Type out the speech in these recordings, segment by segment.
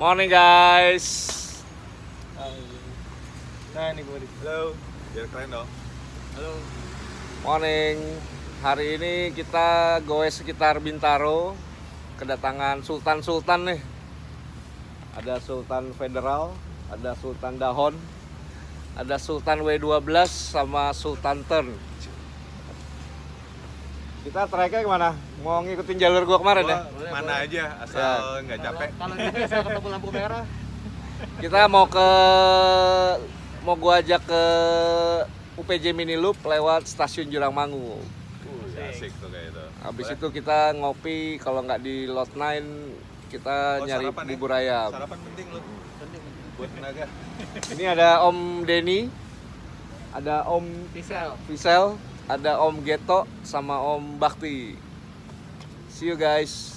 Morning guys. Nah ini gue. Halo. Biar keren dong. Halo. Morning. Hari ini kita goes sekitar Bintaro. Kedatangan sultan-sultan nih. Ada Sultan Federal, ada Sultan Dahon, ada Sultan W12 sama Sultan Ter. Kita tracknya kemana? Mau ngikutin jalur gua kemarin ya? Mana aja, asal nggak capek. Kalau ini saya ketemu lampu merah. Kita gua ajak ke UPJ Mini Loop lewat Stasiun Jurang Mangu. Asik tuh kayak itu. Habis itu kita ngopi, kalau nggak di Lot 9 kita nyari bubur ayam. Sarapan penting loh. Penting buat tenaga. Ini ada Om Denny, ada Om Fisel. Ada Om Geto sama Om Bakti. See you guys.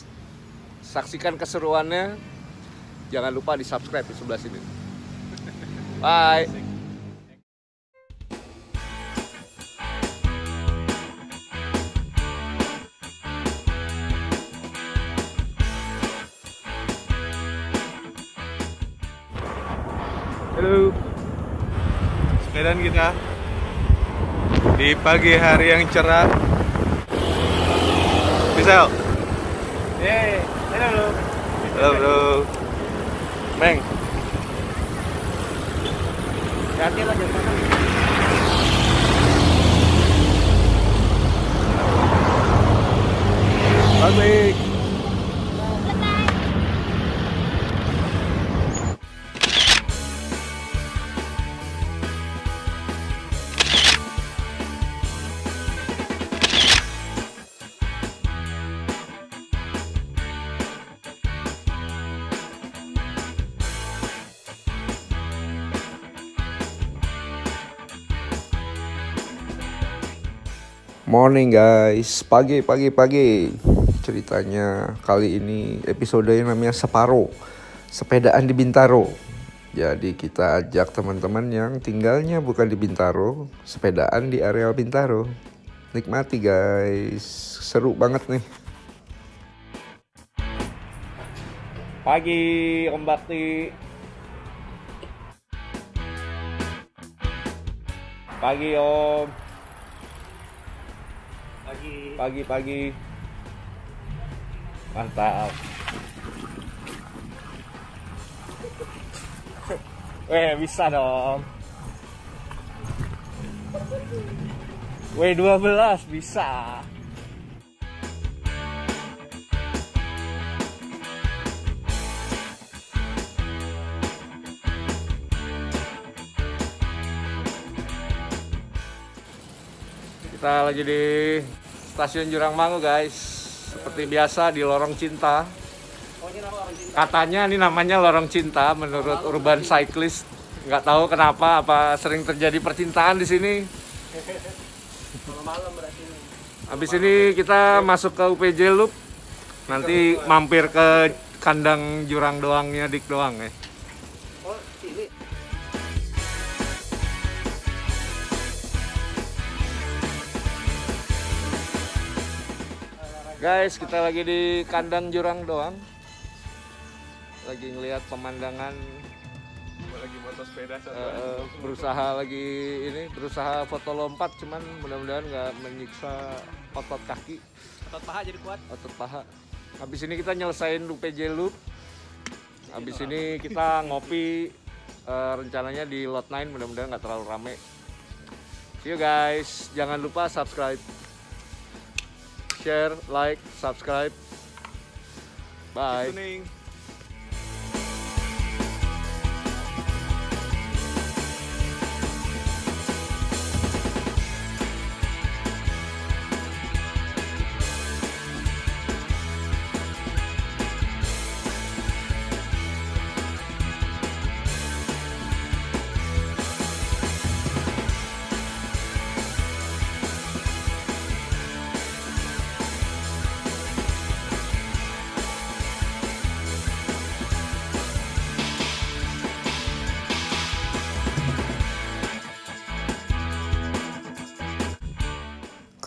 Saksikan keseruannya. Jangan lupa di subscribe di sebelah sini. Bye. Halo. Sepedaan kita di pagi hari yang cerah. Fisel. Yeay, halo. Halo bro. Meng. Ganti lah jalan. Balik. Morning guys, pagi. Ceritanya kali ini episodenya namanya Separo, sepedaan di Bintaro. Jadi kita ajak teman-teman yang tinggalnya bukan di Bintaro, sepedaan di areal Bintaro. Nikmati guys, seru banget nih. Pagi Om Bakti. Pagi Om. Pagi. Mantap. Bisa dong. W12 bisa. Kita lagi di Stasiun Jurang Mangu guys, seperti biasa di Lorong Cinta. Katanya ini namanya Lorong Cinta menurut urban cyclist. Nggak tahu kenapa, apa sering terjadi percintaan di sini. Habis ini kita masuk ke UPJ Loop. Nanti mampir ke kandang jurang doangnya Dik doang ya. Guys, kita lagi di kandang jurang doang. Lagi ngelihat pemandangan. Lagi motor sepeda berusaha foto lompat, cuman mudah-mudahan nggak menyiksa otot kaki. Otot paha jadi kuat. Otot paha. Habis ini kita nyelesain UPJ Loop. Habis ini kita ngopi. Rencananya di Lot 9, mudah-mudahan nggak terlalu rame. See you guys, jangan lupa subscribe. Share, like, subscribe. Bye.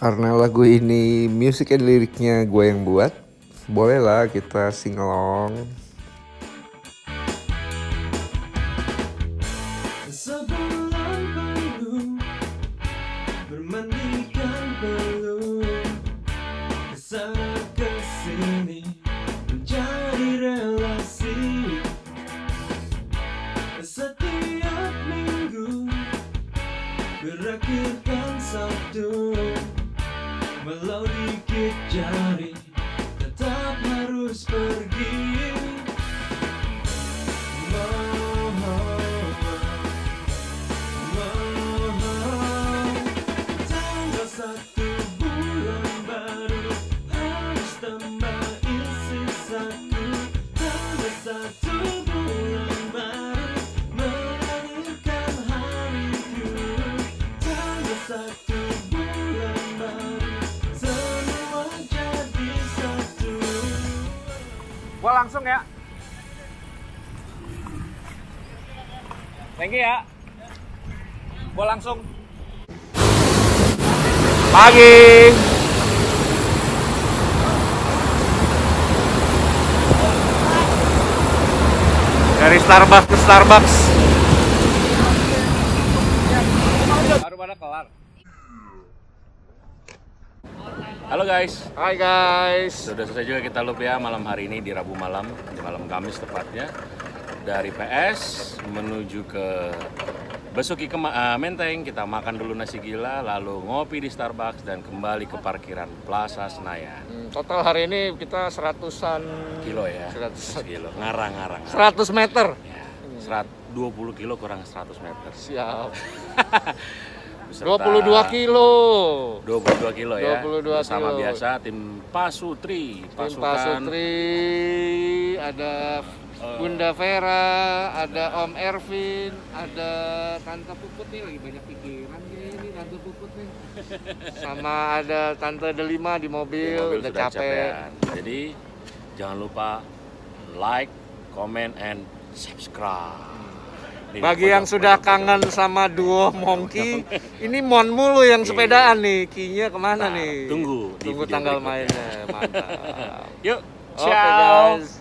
Karena lagu ini music and liriknya gue yang buat, bolehlah kita sing along. langsung ya. Thank you ya. Gua langsung. Pagi. Dari Starbucks ke Starbucks. Baru pada kelar. Halo guys. Hai guys. Sudah selesai juga kita loop ya malam hari ini di Rabu malam, di malam Kamis tepatnya. Dari PS menuju ke Besuki ke Menteng, kita makan dulu nasi gila, lalu ngopi di Starbucks dan kembali ke parkiran Plaza Senayan. Total hari ini kita 100-an kilo ya. 100 kilo. Ngarang-ngarang. 100 meter. Ya. 20 kilo kurang 100 meter. Siap. 22 kilo ya. Sama biasa tim Pasutri. Pasutri ada Bunda Vera, ada Om Ervin, ada Tante Puput nih, lagi banyak pikiran ini Tante Puput nih. Sama ada Tante Delima di mobil udah capek. Jadi jangan lupa like, comment and subscribe. Bagi yang sudah kangen sama duo Mongki, ini Mon mulu yang sepedaan nih, Kinya kemana nih? Tunggu tanggal mainnya, mantap. Yuk, ciao. Okay, guys.